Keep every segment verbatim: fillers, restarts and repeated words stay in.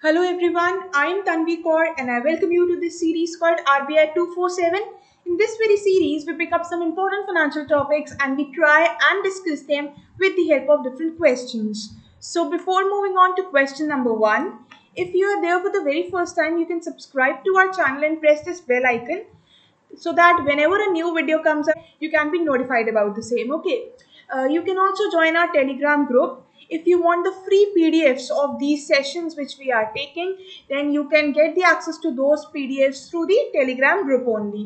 Hello everyone, I am Tanvi Kaur and I welcome you to this series called R B I two forty-seven. In this very series, we pick up some important financial topics and we try and discuss them with the help of different questions. So before moving on to question number one, if you are there for the very first time, you can subscribe to our channel and press this bell icon so that whenever a new video comes up, you can be notified about the same. Okay, uh, you can also join our Telegram group. If you want the free P D Fs of these sessions which we are taking, then you can get the access to those P D Fs through the Telegram group only.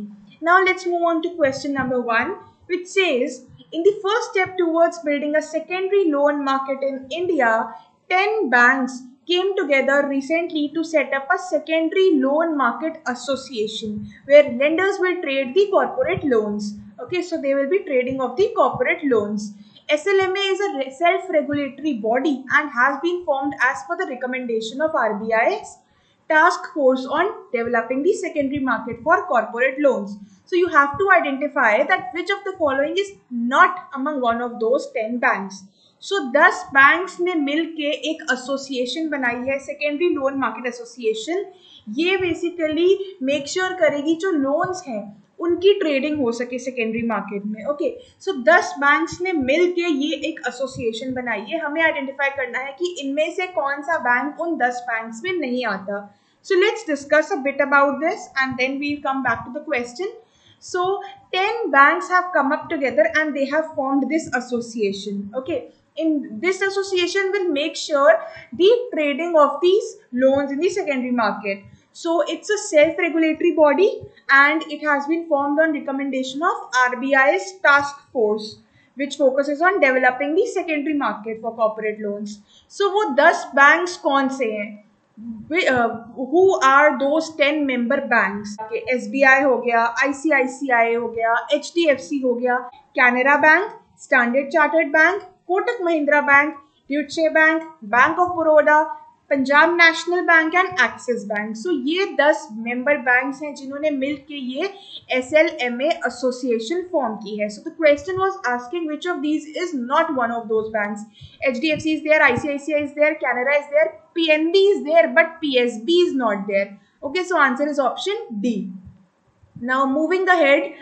Now let's move on to question number one, which says, in the first step towards building a secondary loan market in India, ten banks came together recently to set up a secondary loan market association where lenders will trade the corporate loans. Okay, so they will be trading of the corporate loans. S L M A is a self-regulatory body and has been formed as per the recommendation of R B I's task force on developing the secondary market for corporate loans. So you have to identify that which of the following is not among one of those ten banks. So thus banks ने मिलके एक association बनाई है secondary loan market association. ये basically make sure करेगी जो loans हैं उनकी ट्रेडिंग हो सके सेकेंडरी मार्केट में. ओके, सो दस बैंक्स ने मिलके ये एक एसोसिएशन बनाई है. हमें आइडेंटिफाई करना है कि इनमें से कौन सा बैंक उन दस बैंक्स में नहीं आता. So let's discuss a bit about this and then we will come back to the question. So ten banks have come up together and they have formed this association. Okay, in this association will make sure the trading of these loans in the secondary market. So it's a self-regulatory body and it has been formed on recommendation of R B I's task force which focuses on developing the secondary market for corporate loans. So wo ten banks kaun se hain? We, uh, who are those ten member banks? Okay, S B I ho gaya, I C I C I ho gaya, H D F C ho gaya, Canera Bank, Standard Chartered Bank, Kotak Mahindra Bank, Dutche Bank, Bank of Poroda, Punjab National Bank and Access Bank. So ये ten member banks हैं जिन्होंने मिलके ये S L M A association form की है. So the question was asking which of these is not one of those banks. H D F C is there, I C I C I is there, Canara is there, P N B is there, but P S B is not there. Okay, so answer is option D. Now moving ahead,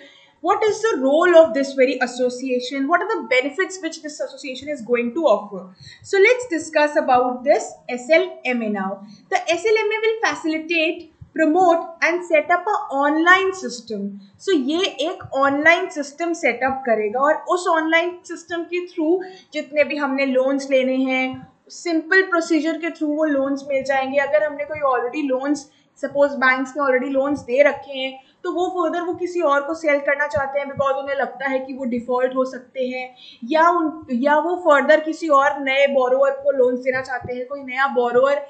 what is the role of this very association? What are the benefits which this association is going to offer? So let's discuss about this S L M A now. The S L M A will facilitate, promote and set up an online system. So ये एक online system set up करेगा और उस online system के through जितने भी हमने loans लेने हैं, simple procedure के through वो loans मिल जाएंगे. अगर हमने कोई already loans, सपोज बैंक्स ने ऑलरेडी लोन्स दे रखे हैं तो वो फर्दर वो किसी और को सेल करना चाहते हैं बिकॉज उन्हें लगता है कि वो डिफ़ॉल्ट हो सकते हैं या उन या वो फर्दर किसी और नए बोरोवर को लोन्स देना चाहते हैं. कोई नया बोरोवर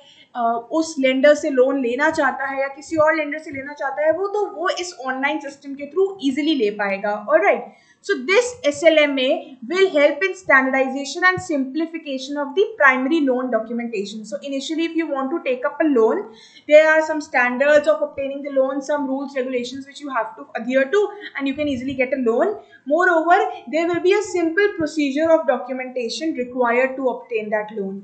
उस लेंडर से लोन लेना चाहता है या किसी और लेंडर से लेना चाहता है वो तो वो इस ऑनलाइन सिस्टम के थ्रू ईजिली ले पाएगा. Alright, so this S L M A will help in standardization and simplification of the primary loan documentation. So initially if you want to take up a loan, there are some standards of obtaining the loan, some rules, regulations which you have to adhere to and you can easily get a loan. Moreover, there will be a simple procedure of documentation required to obtain that loan.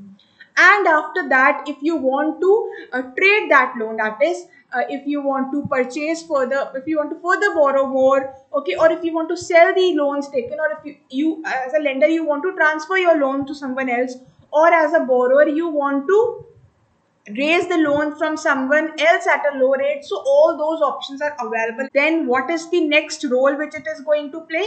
And after that, if you want to uh, trade that loan, that is, uh, if you want to purchase further, if you want to further borrow more, okay, or if you want to sell the loans taken, or if you, you as a lender, you want to transfer your loan to someone else, or as a borrower, you want to raise the loan from someone else at a low rate. So all those options are available. Then what is the next role which it is going to play?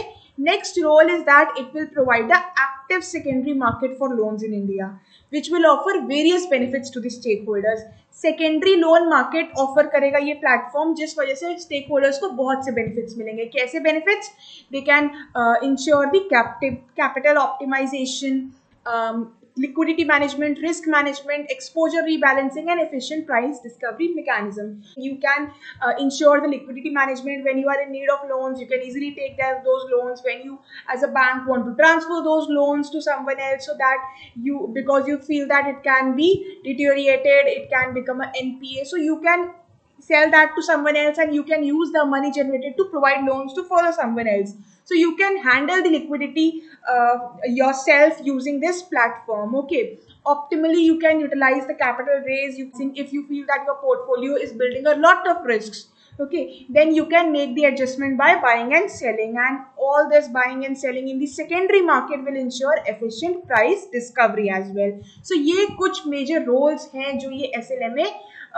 Next role is that it will provide the active secondary market for loans in India, which will offer various benefits to the stakeholders. Secondary loan market offer करेगा ये platform जिस वजह से stakeholders को बहुत से benefits मिलेंगे. कैसे benefits? They can uh, ensure the captive capital optimization, um, liquidity management, risk management, exposure rebalancing and efficient price discovery mechanism. You can uh, ensure the liquidity management when you are in need of loans. You can easily take that, those loans when you as a bank want to transfer those loans to someone else so that you, because you feel that it can be deteriorated, it can become an N P A. So you can sell that to someone else and you can use the money generated to provide loans to further someone else. So you can handle the liquidity uh, yourself using this platform. Okay, optimally you can utilize the capital raise. You think if you feel that your portfolio is building a lot of risks, okay, then you can make the adjustment by buying and selling, and all this buying and selling in the secondary market will ensure efficient price discovery as well. So ये कुछ major roles हैं जो ये S L M A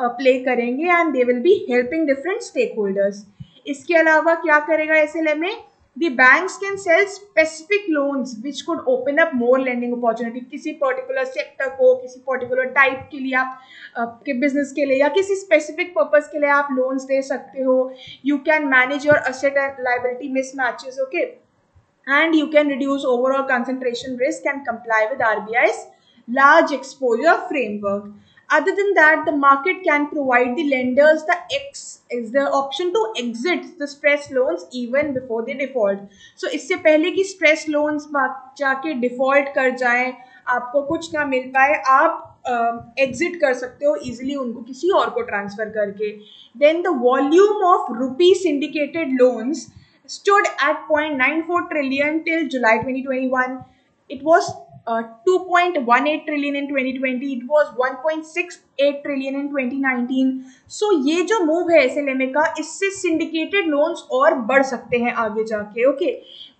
uh, play करेंगे, and they will be helping different stakeholders. इसके अलावा क्या करेगा S L M A? The banks can sell specific loans which could open up more lending opportunity. किसी particular sector को, किसी particular type के लिए आप आपके business के लिए या किसी specific purpose के लिए आप loans दे सकते हो. You can manage your asset and liability mismatches, okay, and you can reduce overall concentration risk and comply with R B I's large exposure framework. Other than that, the market can provide the lenders the X is the option to exit the stress loans even before they default. So इससे पहले कि stress loans जाके default कर जाएं, आपको कुछ ना मिल पाए, आप uh, exit कर सकते हो easily उनको किसी और को transfer करके. Then the volume of rupee syndicated loans stood at zero point nine four trillion till July twenty twenty-one. It was Uh, two point one eight trillion in twenty twenty, it was one point six eight trillion in twenty nineteen. So ये जो move है S L M A का, इससे syndicated loans और बढ़ सकते हैं आगे जाके, okay.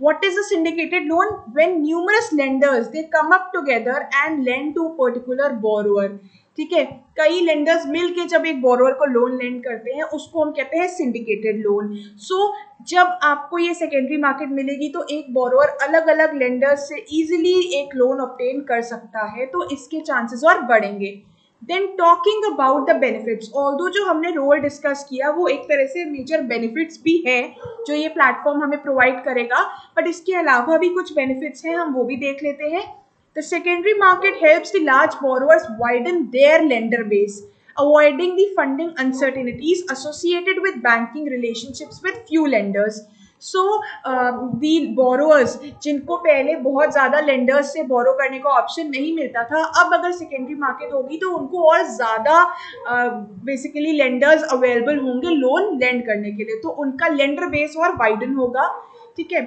What is a syndicated loan? When numerous lenders they come up together and lend to a particular borrower. ठीक है, कई lenders मिलके जब एक borrower को loan lend करते हैं, उसको हम कहते हैं syndicated loan. So जब आपको ये secondary market मिलेगी तो एक borrower अलग-अलग lenders से easily एक loan obtain कर सकता है, तो इसके chances और बढ़ेंगे. Then talking about the benefits, although जो हमने role discuss किया वो एक तरह से major benefits भी हैं जो ये platform हमें provide करेगा, but इसके अलावा भी कुछ benefits हैं, हम वो भी देख लेते हैं. The secondary market helps the large borrowers widen their lender base, avoiding the funding uncertainties associated with banking relationships with few lenders. So uh, the borrowers जिनको पहले बहुत ज़्यादा lenders से borrow करने का option नहीं मिलता था, अब अगर secondary market होगी तो उनको और ज़्यादा uh, basically lenders available होंगे loan lend करने के लिए, तो उनका lender base और widen होगा. ठीक है,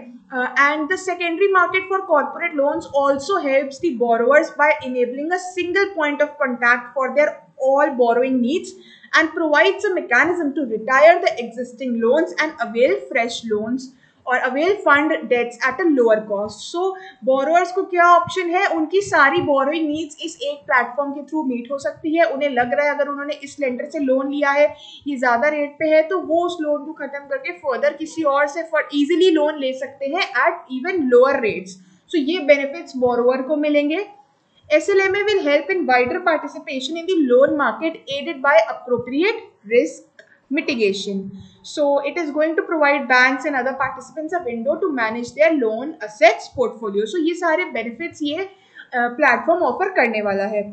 and the secondary market for corporate loans also helps the borrowers by enabling a single point of contact for their all borrowing needs and provides a mechanism to retire the existing loans and avail fresh loans or avail fund debts at a lower cost. So borrowers को क्या option है, उनकी सारी borrowing needs इस एक platform के through meet हो सकती है. उन्हें लग रहा है अगर उन्होंने इस lender से loan लिया है, ये ज़्यादा rate पे है, तो वो उस loan को ख़त्म करके further किसी और से for easily loan ले सकते हैं at even lower rates. So ये benefits borrower को मिलेंगे. S L M A will help in wider participation in the loan market aided by appropriate risk mitigation. So it is going to provide banks and other participants a window to manage their loan assets portfolio. So ये सारे benefits ये platform offer करने वाला है.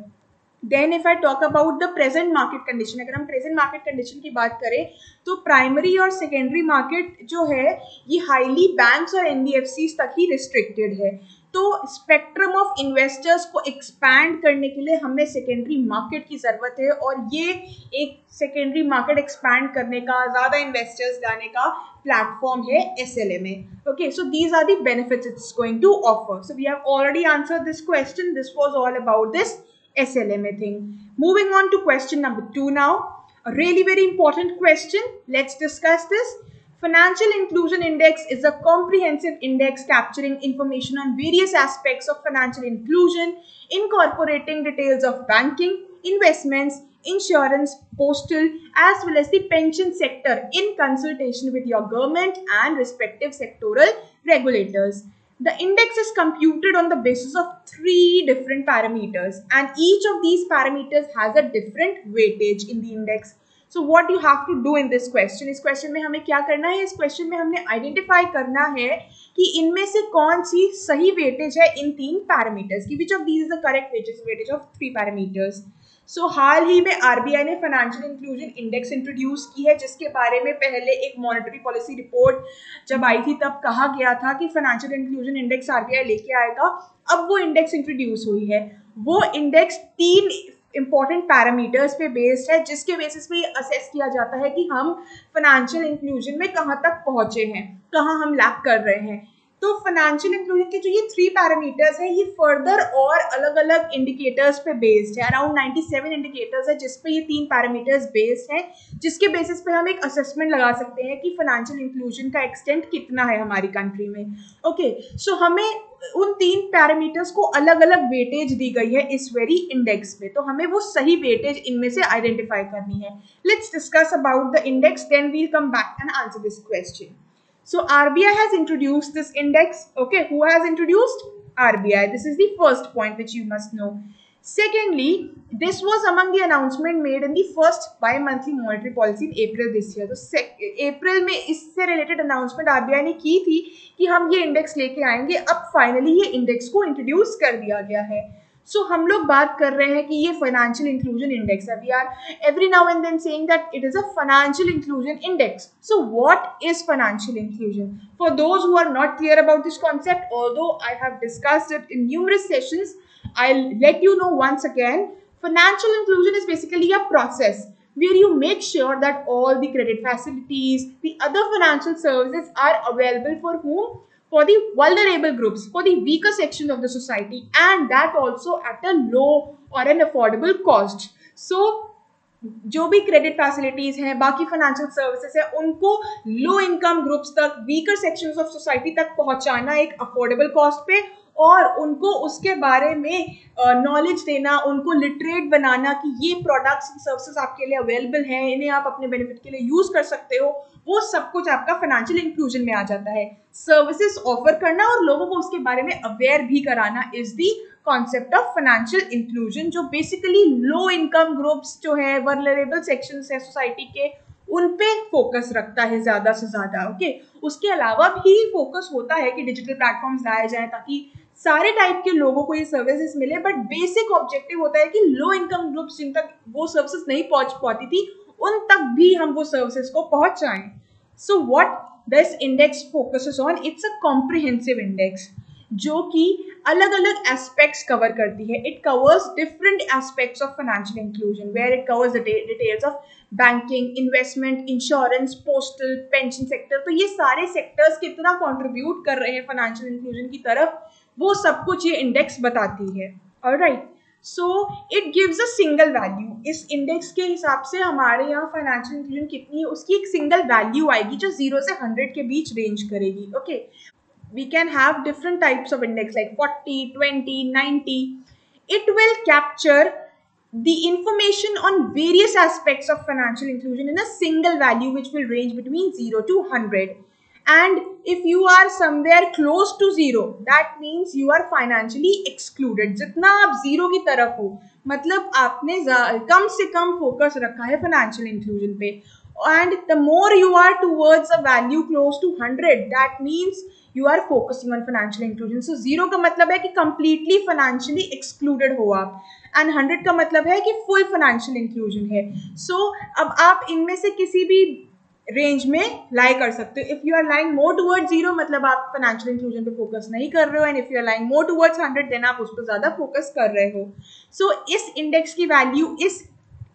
Then if I talk about the present market condition, अगर हम present market condition की बात करें तो primary और secondary market जो है ये highly banks और N B F Cs तक ही restricted है. तो spectrum of investors को expand करने के लिए हमें secondary market की ज़रूरत है, और ये एक secondary market expand करने का, ज़्यादा investors लाने का platform है S L M A. Okay, so these are the benefits it's going to offer. So we have already answered this question. This was all about this S L M A thing. Moving on to question number two now. A really very important question. Let's discuss this. Financial Inclusion Index is a comprehensive index capturing information on various aspects of financial inclusion, incorporating details of banking, investments, insurance, postal, as well as the pension sector in consultation with your government and respective sectoral regulators. The index is computed on the basis of three different parameters, and each of these parameters has a different weightage in the index. So what you have to do in this question? इस question में हमें क्या करना है? इस question में हमने identify करना है कि इनमें से कौन सी सही weightage है इन तीन parameters की. Which of these is the correct weightage? Weightage of three parameters. So हाल ही में R B I ने Financial Inclusion Index introduce की है, जिसके बारे में पहले एक monetary policy report जब आई थी तब कहा गया था कि Financial Inclusion Index R B I लेके आएगा. अब वो index introduce हुई है. वो index तीन important parameters पे based है, जिसके basis पे assess किया जाता है कि हम financial inclusion में कहाँ तक पहुँचे हैं, कहाँ हम lack कर रहे हैं. तो फाइनेंशियल इंक्लूजन के जो ये थ्री पैरामीटर्स हैं ये फर्दर और अलग अलग इंडिकेटर्स पे बेस्ड है. अराउंड सत्तानवे इंडिकेटर्स है जिस पे ये तीन पैरामीटर्स बेस्ड हैं, जिसके बेसिस पे हम एक असेसमेंट लगा सकते हैं कि फाइनेंशियल इंक्लूजन का एक्सटेंट कितना है हमारी कंट्री में. ओके okay, सो so हमें उन तीन पैरामीटर्स को अलग अलग वेटेज दी गई है इस वेरी इंडेक्स में, तो हमें वो सही वेटेज इनमें से आइडेंटिफाई करनी है. Let's discuss about the index, then we'll come back and answer this question. So R B I has introduced this index. Okay, who has introduced? R B I. This is the first point which you must know. Secondly, this was among the announcement made in the first bi-monthly monetary policy in April this year. So April में इससे related announcement R B I ने की थी कि हम ये index लेके आएंगे. अब finally ये index को introduce कर दिया गया है. सो so, हम लोग बात कर रहे हैं कि ये फाइनेंशियल इंक्लूजन इंडेक्स है. We are every now and then saying that it is a financial inclusion index. So what is financial inclusion for those who are not clear about this concept, although I have discussed it in numerous sessions, I will let you know once again. Financial inclusion is basically a process where you make sure that all the credit facilities, the other financial services are available for whom? For the vulnerable groups, for the weaker sections of the society, and that also at a low or an affordable cost. So, जो भी credit facilities हैं, बाकी financial services हैं, उनको low income groups तक, weaker sections of society तक पहुँचाना एक affordable cost पे, और उनको उसके बारे में नॉलेज देना, उनको लिटरेट बनाना कि ये प्रोडक्ट्स एंड सर्विसेज आपके लिए अवेलेबल हैं, इन्हें आप अपने बेनिफिट के लिए यूज़ कर सकते हो, वो सब कुछ आपका फाइनेंशियल इंक्लूजन में आ जाता है. सर्विसेज ऑफर करना और लोगों को उसके बारे में अवेयर भी कराना is the concept of financial inclusion, जो बेसिकली लो इनकम ग्रुप्स जो है, वल्नरेबल सेक्शंस है सोसाइटी के, उन पे फोकस रखता है ज़्यादा से ज़्यादा. Okay okay? उसके अलावा भी फोकस होता है कि डिजिटल प्लेटफॉर्म्स लाए जाएँ ताकि सारे टाइप के लोगों को ये सर्विसेज मिले, बट बेसिक ऑब्जेक्टिव होता है कि लो इनकम ग्रुप्स जिन तक वो सर्विसेज नहीं पहुंच पाती थी उन तक भी हम वो सर्विसेज को पहुंचाएं. So what this index focuses on, it's a comprehensive index जो कि अलग अलग एस्पेक्ट्स कवर करती है. It covers different aspects of financial inclusion where it covers the details of banking, investment, insurance, postal, pension sector. तो ये सारे sectors कितना कॉन्ट्रीब्यूट कर रहे हैं फाइनेंशियल इंक्लूजन की तरफ, वो सब कुछ ये इंडेक्स बताती है. Alright, so it gives a single value. इस इंडेक्स के हिसाब से हमारे यहाँ फाइनेंशियल इंक्लूजन कितनी है उसकी एक सिंगल वैल्यू आएगी जो जीरो से हंड्रेड के बीच रेंज करेगी. Okay, we can have different types of index like forty, twenty, ninety. It will capture the information on various aspects of financial inclusion in a single value which will range between zero to one hundred. And if you are somewhere close to zero, that means you are financially excluded. जितना आप zero की तरफ हो मतलब आपने कम से कम focus रखा है फाइनेंशियल इंक्लूजन पे. And the more you are towards a value close to one hundred, that means you are focusing on financial inclusion. So zero का मतलब है कि completely financially excluded हो आप, and one hundred का मतलब है कि full financial inclusion है. So अब आप इनमें से किसी भी रेंज में लाई कर सकते हो. If you are lying more towards zero मतलब आप फाइनेंशियल इंक्लूजन पे फोकस नहीं कर रहे हो, and if you are lying more towards hundred then आप उस पर ज़्यादा फोकस कर रहे हो. सो so, इस इंडेक्स की वैल्यू इस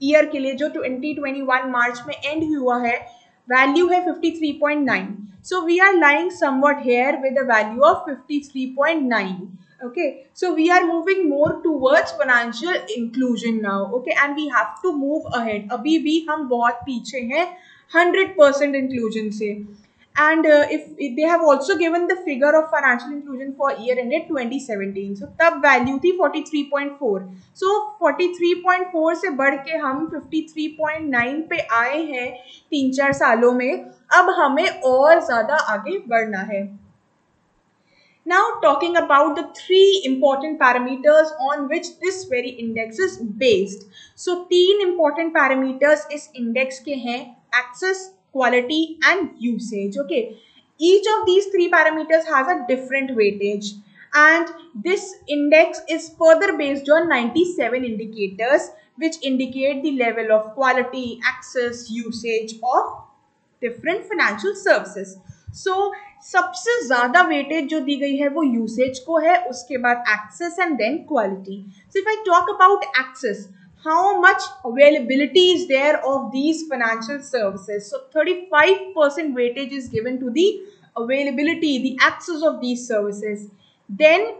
ईयर के लिए जो ट्वेंटी ट्वेंटी वन मार्च में एंड हुआ है, वैल्यू है fifty three point nine. So we are lying somewhat here with a value of fifty three point nine. Okay, so we are moving more towards financial inclusion now. Okay, and we have to move ahead. अभी भी हम बहुत पीछे हैं hundred percent inclusion से. And uh, if they have also given the figure of financial inclusion for year ended twenty seventeen. So तब value थी forty three point four. So forty three point four से बढ़ के हम fifty three point nine पे आए हैं तीन चार सालों में. अब हमें और ज़्यादा आगे बढ़ना है. Now talking about the three important parameters on which this very index is based. So तीन important parameters इस index के हैं: access, quality and usage. Okay, each of these three parameters has a different weightage, and this index is further based on ninety seven indicators which indicate the level of quality, access, usage of different financial services. So सबसे ज़्यादा weightage जो दी गई है वो usage को है, उसके बाद access and then quality. So if I talk about access, how much availability is there of these financial services? So thirty five percent weightage is given to the availability, the access of these services. Then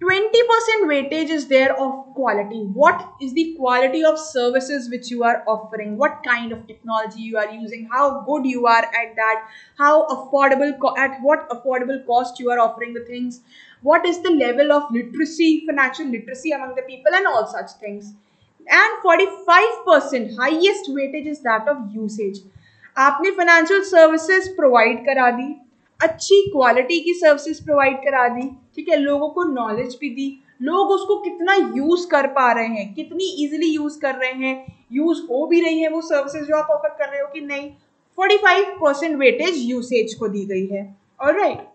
twenty percent weightage is there of quality. What is the quality of services which you are offering? What kind of technology you are using? How good you are at that? How affordable, at what affordable cost you are offering the things? What is the level of literacy, financial literacy among the people and all such things? And forty-five percent highest weightage is that of usage. आपने financial services provide करा दी, अच्छी quality की services provide करा दी, ठीक है, लोगों को knowledge भी दी, लोग उसको कितना use कर पा रहे हैं, कितनी easily use कर रहे हैं, use हो भी रही है वो services जो आप offer कर रहे हो कि नहीं, forty-five percent weightage usage को दी गई है, alright.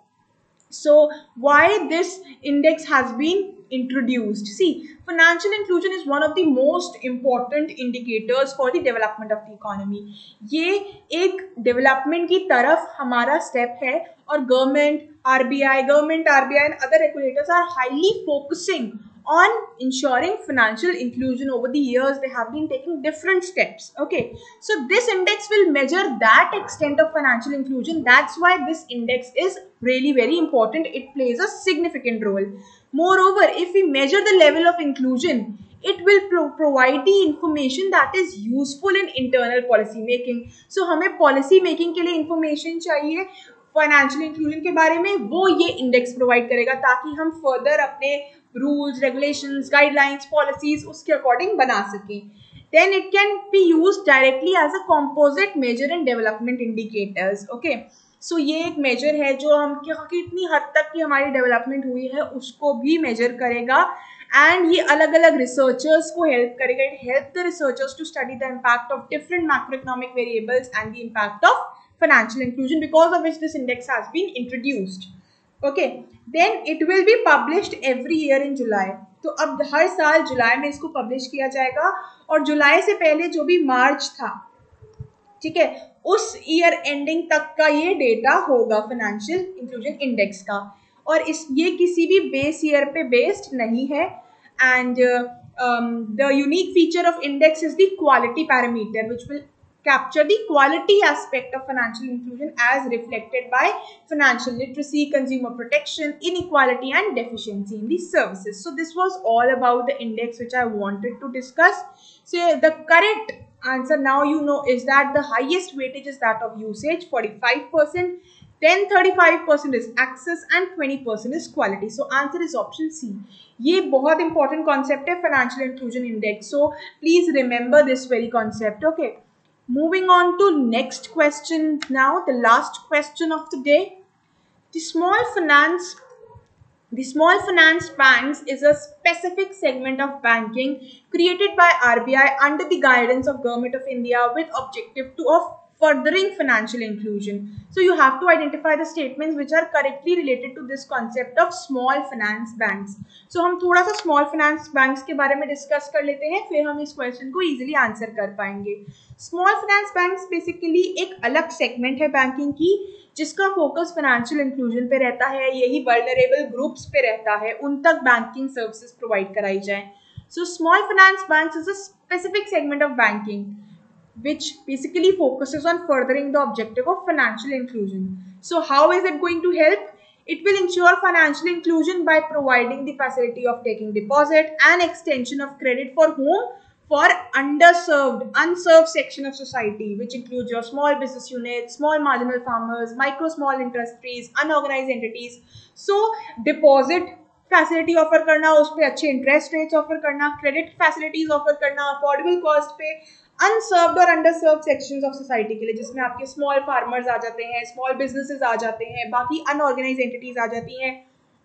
So why this index has been introduced? See, financial inclusion is one of the most important indicators for the development of the economy. ये एक development की तरफ हमारा step है और government, R B I, government, R B I and other regulators are highly focusing on ensuring financial inclusion. Over the years, they have been taking different steps. Okay, so this index will measure that extent of financial inclusion. That's why this index is really very important. It plays a significant role. Moreover, if we measure the level of inclusion, it will pro provide the information that is useful in internal policy making. So, हमें policy making के लिए information चाहिए financial inclusion के बारे में, वो ये index provide करेगा ताकि हम further अपने rules, regulations, guidelines, policies उसके according बना सकें. Then it can be used directly as a composite measure and development indicators. Okay, so ये एक measure है जो हम कितनी हद तक की हमारी development हुई है उसको भी measure करेगा and ये अलग-अलग researchers को help करेगा. It help the researchers to study the impact of different macroeconomic variables and the impact of financial inclusion, because of which this index has been introduced. Okay, then it will be published every year in July. तो अब हर साल जुलाई में इसको publish किया जाएगा और जुलाई से पहले जो भी मार्च था, ठीक है, उस year ending तक का ये data होगा financial inclusion index का, और इस ये किसी भी base year पे based नहीं है. And uh, um, the unique feature of index is the quality parameter, which will capture the quality aspect of financial inclusion as reflected by financial literacy, consumer protection, inequality and deficiency in these services. So this was all about the index which I wanted to discuss. So the correct answer now you know is that the highest weightage is that of usage, forty-five percent, then thirty-five percent is access and twenty percent is quality. So answer is option C. ये बहुत important concept है financial inclusion index. So please remember this very concept. Okay. Moving on to next question now, the last question of the day. The small finance, the small finance banks is a specific segment of banking created by R B I under the guidance of Government of India with objective to of furthering financial inclusion. So you have to identify the statements which are correctly related to this concept of small finance banks. So हम थोड़ा सा small finance banks के बारे में discuss कर लेते हैं, फिर हम इस question को easily answer कर पाएंगे. Small finance banks basically एक अलग segment है banking की जिसका focus financial inclusion पे रहता है, यही vulnerable groups पे रहता है, उन तक banking services provide कराई जाए. So small finance banks is a specific segment of banking which basically focuses on furthering the objective of financial inclusion. So how is it going to help? It will ensure financial inclusion by providing the facility of taking deposit and extension of credit for whom? For underserved, unserved section of society, which includes your small business units, small marginal farmers, micro small industries, unorganized entities. So deposit facility offer करना, उस पर अच्छे interest rates offer करना, credit facilities offer करना affordable cost पे unserved और underserved sections of society के लिए, जिसमें आपके स्मॉल फार्मर्स आ जाते हैं, स्मॉल बिजनेसेस आ जाते हैं, बाकी अनऑर्गेनाइज एंटिटीज आ जाती हैं,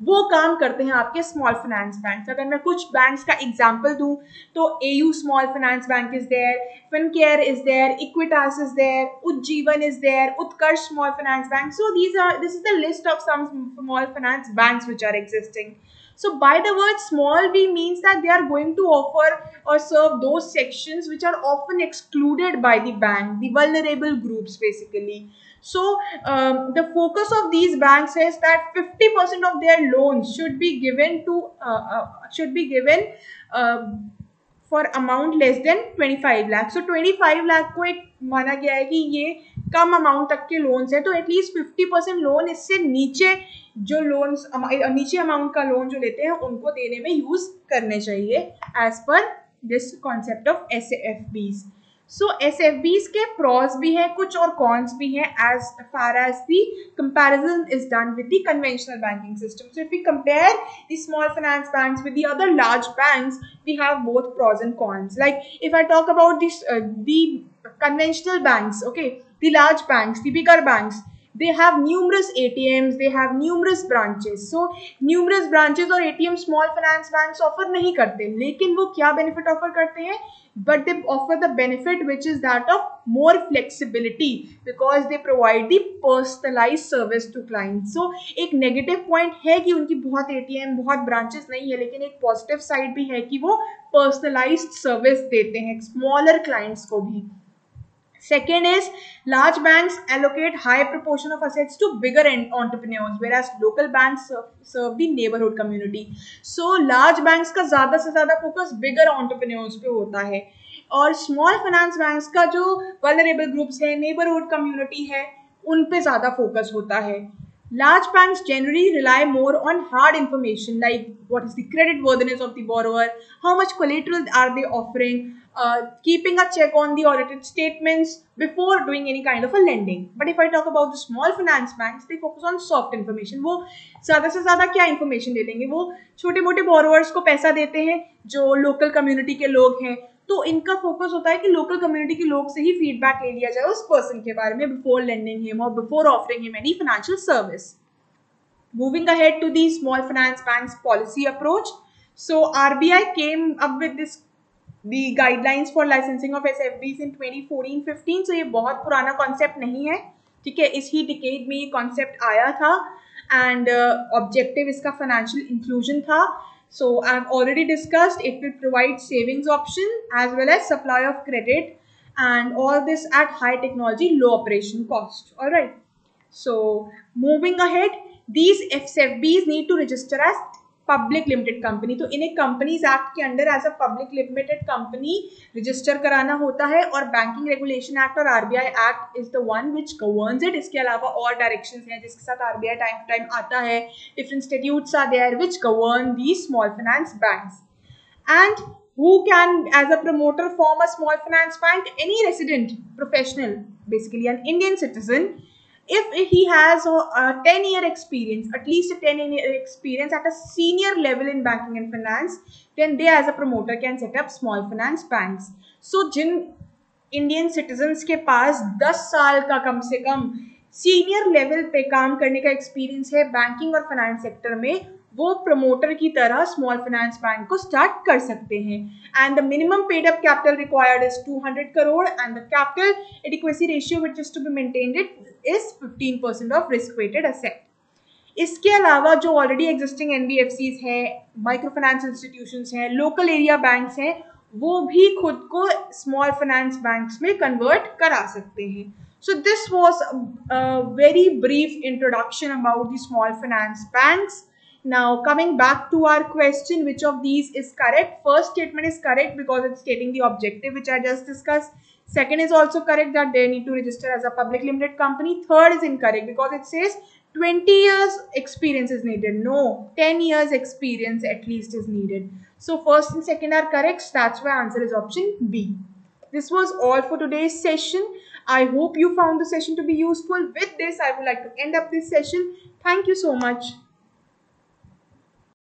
वो काम करते हैं आपके स्मॉल फाइनेंस बैंक. अगर मैं कुछ बैंक्स का एग्जाम्पल दूँ तो A U small finance bank is there, Fincare is there, Equitas is there, Ujjivan is there, Utkarsh small finance bank. So these are this is the list of some small finance banks which are existing. So by the word small, we means that they are going to offer or serve those sections which are often excluded by the bank, the vulnerable groups basically. So um, the focus of these banks is that fifty percent of their loans should be given to uh, uh, should be given uh, for amount less than twenty-five lakh. So twenty-five lakh को एक माना गया है कि ये कम amount तक के loans है तो एटलीस्ट फिफ्टी परसेंट लोन इससे नीचे जो लोन्स नीचे अमाउंट का लोन जो लेते हैं उनको देने में यूज करने चाहिए as per this concept of S F Bs. So S F Bs के प्रॉस भी हैं कुछ और कॉन्स भी हैं as far as the comparison is done with the conventional banking system. So if we compare the small finance banks with the other large banks we have both pros and cons. Like if I talk about this the conventional banks, okay, the large banks, the bigger banks, they have numerous A T Ms, they have numerous branches. So numerous branches और A T M small finance banks offer नहीं करते, लेकिन वो क्या benefit offer करते हैं? But they offer the benefit which is that of more flexibility because they provide the personalized service to clients. So एक negative point है कि उनकी बहुत A T M, बहुत branches नहीं है, लेकिन एक positive side भी है कि वो personalized service देते हैं smaller clients को भी. Second is large banks allocate high proportion of assets to bigger entrepreneurs, whereas local banks serve, serve the neighborhood community. So large banks का ज़्यादा से ज़्यादा focus bigger entrepreneurs पे होता है और small finance banks का जो vulnerable groups है, neighborhood community है, उन पे ज़्यादा focus होता है. Large banks generally rely more on hard information like what is the creditworthiness of the borrower, how much collateral are they offering, uh, keeping a check on the audited statements before doing any kind of a lending. But if I talk about the small finance banks, they focus on soft information. वो ज़्यादा से ज़्यादा क्या information दे देंगे? वो छोटे मोटे borrowers को पैसा देते हैं जो local community के लोग हैं, तो इनका फोकस होता है कि लोकल कम्युनिटी के लोग से ही फीडबैक ले लिया जाए उस पर्सन के बारे में बिफोर लेंडिंग हिम और before offering him any financial service. Moving ahead to the small finance banks policy approach. So RBI came up with this the guidelines for licensing of SFBs in twenty fourteen fifteen. So ये बहुत पुराना concept नहीं है, ठीक है, इस ही decade में ये कॉन्सेप्ट आया था एंड ऑब्जेक्टिव uh, इसका फाइनेंशियल इंक्लूजन था. So I've already discussed it will provide savings option as well as supply of credit and all this at high technology, low operation cost. All right. So moving ahead, these S F Bs need to register as public limited company. तो इन्हें Companies Act के अंदर as a public limited company register कराना होता है और Banking Regulation Act और R B I Act is the one which governs it. इसके अलावा और directions हैं जिसके साथ R B I time to time आता है. Different statutes are there which govern these small finance banks. And who can as a promoter form a small finance bank? Any resident professional, basically an Indian citizen, if he has a ten year experience, at least a ten year experience at a senior level in banking and finance, then they as a promoter can set up small finance banks. So Jin Indian citizens के पास दस साल का कम से कम senior level पे काम करने का experience है banking और finance sector में, वो promoter की तरह small finance bank को start कर सकते हैं. And the minimum paid up capital required is two hundred crore and the capital adequacy ratio which is to be maintained it is fifteen percent of risk weighted asset. इसके अलावा जो already existing N B F Cs हैं, micro finance institutions हैं, local area banks हैं, वो भी खुद को small finance banks में convert करा सकते हैं. So this was a, a very brief introduction about the small finance banks. Now coming back to our question, which of these is correct? First statement is correct because it's stating the objective which I just discussed. Second is also correct that they need to register as a public limited company. Third is incorrect because it says twenty years experience is needed. No, ten years experience at least is needed. So first and second are correct. That's why answer is option B. This was all for today's session. I hope you found the session to be useful. With this, I would like to end up this session. Thank you so much.